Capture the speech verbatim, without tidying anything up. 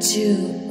Majuub.